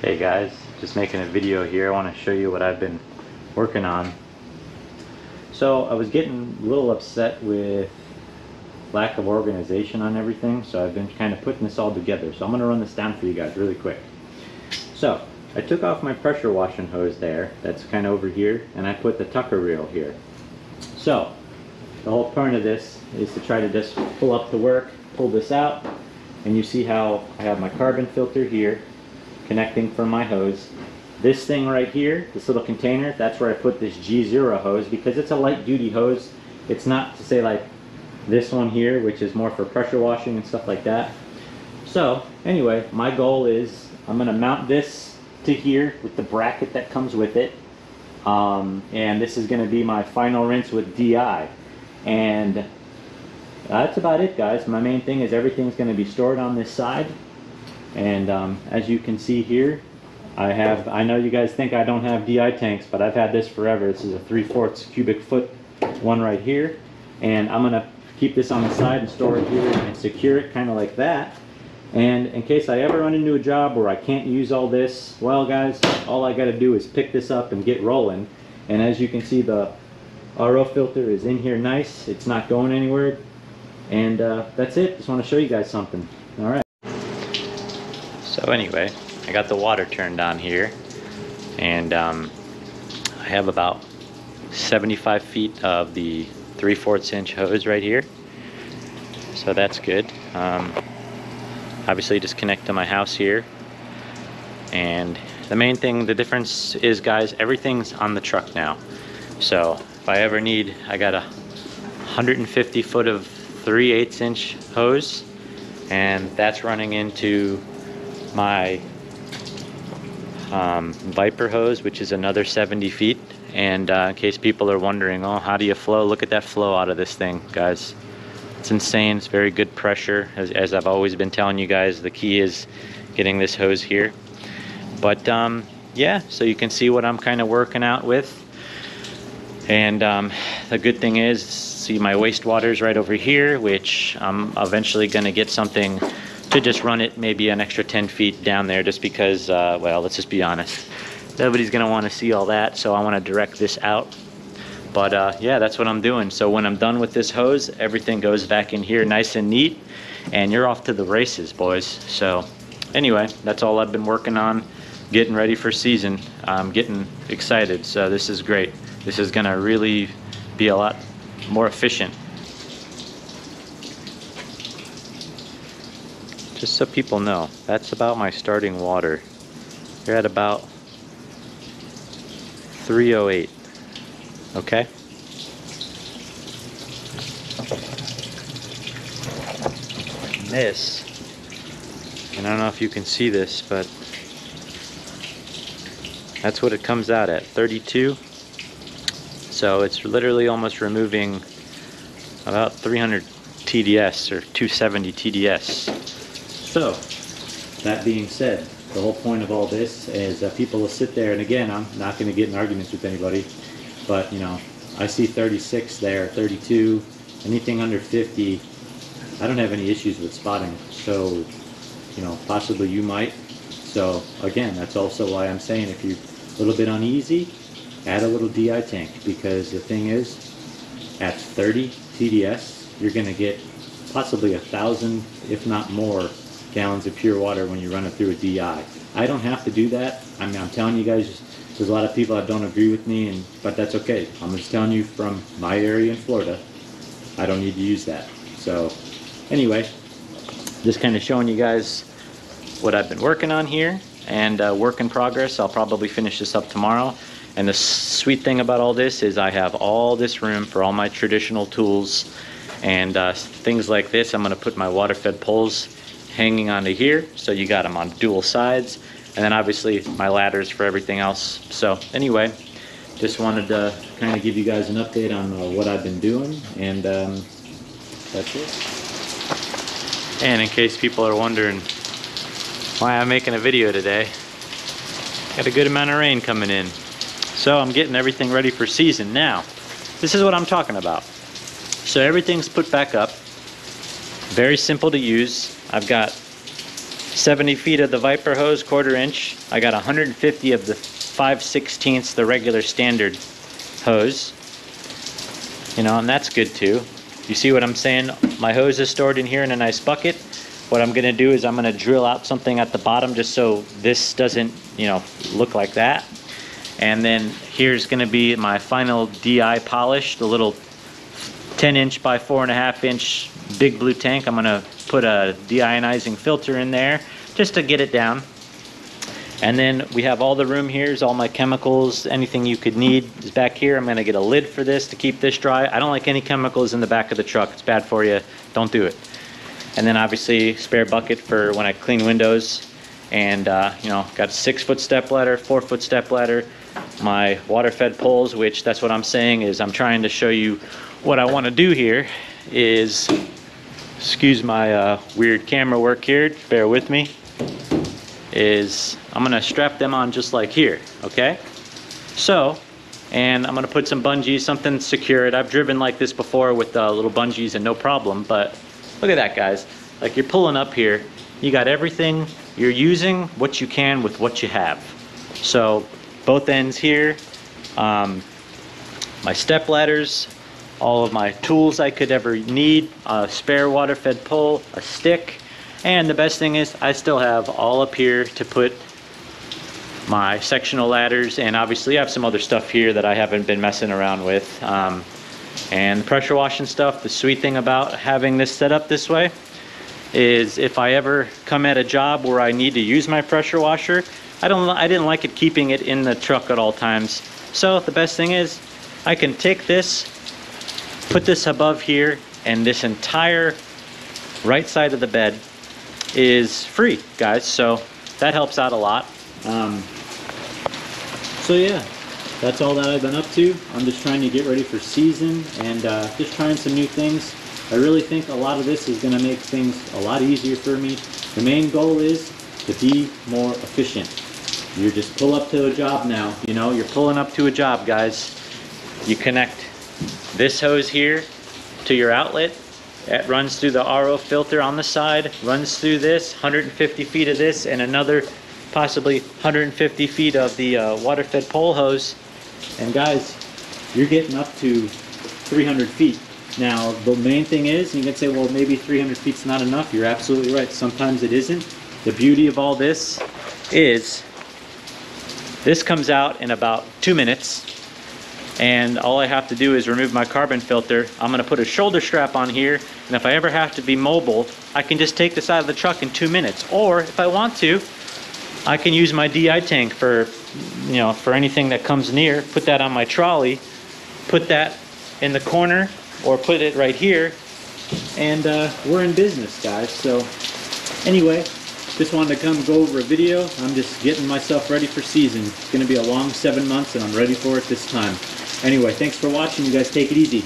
Hey guys, just making a video here. I want to show you what I've been working on. So I was getting a little upset with lack of organization on everything, so I've been kind of putting this all together. So I'm going to run this down for you guys really quick. So I took off my pressure washing hose there, that's kind of over here, and I put the Tucker reel here. So the whole point of this is to try to just pull up the work, pull this out, and you see how I have my carbon filter here connecting from my hose. This thing right here, this little container, that's where I put this G0 hose because it's a light duty hose. It's not to say like this one here, which is more for pressure washing and stuff like that. So anyway, my goal is I'm gonna mount this to here with the bracket that comes with it. And this is gonna be my final rinse with DI. And that's about it, guys. My main thing is everything's gonna be stored on this side. And as you can see here, I know you guys think I don't have DI tanks, but I've had this forever. This is a 3/4 cubic foot one right here. And I'm gonna keep this on the side and store it here and secure it kind of like that. And in case I ever run into a job where I can't use all this, well guys, all I gotta do is pick this up and get rolling. And as you can see, the RO filter is in here nice. It's not going anywhere. And that's it. Just wanna show you guys something. All right. So anyway, I got the water turned on here, and I have about 75 feet of the 3/4 inch hose right here, so that's good. Obviously just connect to my house here, and the main thing, the difference is, guys, everything's on the truck now. So if I ever need, I got a 150 foot of 3/8 inch hose, and that's running into my Viper hose, which is another 70 feet. And in case people are wondering, oh, how do you flow? Look at that flow out of this thing, guys. It's insane. It's very good pressure. As I've always been telling you guys, the key is getting this hose here. But yeah, so you can see what I'm kind of working out with. And the good thing is, see, my wastewater is right over here, which I'm eventually going to get something to just run it maybe an extra 10 feet down there, just because, well, let's just be honest, nobody's gonna wanna see all that, so I wanna direct this out. But yeah, that's what I'm doing. So when I'm done with this hose, everything goes back in here nice and neat, and you're off to the races, boys. So anyway, that's all I've been working on, getting ready for season. I'm getting excited, so this is great. This is gonna really be a lot more efficient. Just so people know, that's about my starting water. You're at about 308, okay? And this, and I don't know if you can see this, but that's what it comes out at, 32. So it's literally almost removing about 300 TDS or 270 TDS. So, that being said, the whole point of all this is that people will sit there, and again, I'm not going to get in arguments with anybody, but, you know, I see 36 there, 32, anything under 50, I don't have any issues with spotting, so, you know, possibly you might. So, again, that's also why I'm saying if you're a little bit uneasy, add a little DI tank, because the thing is, at 30 TDS, you're going to get possibly 1,000, if not more, gallons of pure water when you run it through a DI. I don't have to do that. I mean, I'm telling you guys, there's a lot of people that don't agree with me, but that's okay. I'm just telling you from my area in Florida, I don't need to use that. So anyway, just kind of showing you guys what I've been working on here, and work in progress. I'll probably finish this up tomorrow. And the sweet thing about all this is I have all this room for all my traditional tools and things like this. I'm gonna put my water fed poles hanging onto here, so you got them on dual sides, and then obviously my ladders for everything else. So anyway, just wanted to kind of give you guys an update on what I've been doing, and that's it. And in case people are wondering, why I'm making a video today. Got a good amount of rain coming in, so I'm getting everything ready for season. Now, this is what I'm talking about. So everything's put back up, very simple to use. I've got 70 feet of the Viper hose, 1/4 inch. I got 150 of the 5/16, the regular standard hose. You know, and that's good too. You see what I'm saying? My hose is stored in here in a nice bucket. What I'm gonna do is I'm gonna drill out something at the bottom just so this doesn't, you know, look like that. And then here's gonna be my final DI polish, the little 10" by 4.5" big blue tank. I'm gonna put a deionizing filter in there just to get it down. And then we have all the room here is all my chemicals. Anything you could need is back here. I'm gonna get a lid for this to keep this dry. I don't like any chemicals in the back of the truck. It's bad for you, don't do it. And then obviously spare bucket for when I clean windows. And you know, got 6-foot step ladder, 4-foot step ladder, my water fed poles, which that's what I'm saying is I'm trying to show you what I wanna do here is, excuse my weird camera work here, bear with me, is I'm gonna strap them on just like here, okay? So, and I'm gonna put some bungees, something to secure it. I've driven like this before with little bungees and no problem, but look at that, guys. Like, you're pulling up here, you got everything, you're using what you can with what you have. So both ends here, my step ladders, all of my tools I could ever need, a spare water fed pole, a stick. And the best thing is I still have all up here to put my sectional ladders, and obviously I have some other stuff here that I haven't been messing around with. And pressure washing stuff. The sweet thing about having this set up this way is if I ever come at a job where I need to use my pressure washer, I didn't like it keeping it in the truck at all times. So the best thing is I can take this, put this above here, and this entire right side of the bed is free, guys, so that helps out a lot. So yeah, that's all that I've been up to. I'm just trying to get ready for season and just trying some new things. I really think a lot of this is going to make things a lot easier for me. The main goal is to be more efficient. You just pull up to a job now, you know, you're pulling up to a job, guys. You connect this hose here to your outlet. It runs through the RO filter on the side, runs through this, 150 feet of this, and another possibly 150 feet of the water-fed pole hose. And guys, you're getting up to 300 feet. Now, the main thing is, you can say, well, maybe 300 feet's not enough. You're absolutely right. Sometimes it isn't. The beauty of all this is this comes out in about 2 minutes. And all I have to do is remove my carbon filter. I'm gonna put a shoulder strap on here, and if I ever have to be mobile, I can just take this out of the truck in 2 minutes. Or if I want to, I can use my DI tank for, you know, for anything that comes near, put that on my trolley, put that in the corner, or put it right here, and we're in business, guys. So anyway, just wanted to come go over a video. I'm just getting myself ready for season. It's gonna be a long 7 months, and I'm ready for it this time. Anyway, thanks for watching. You guys take it easy.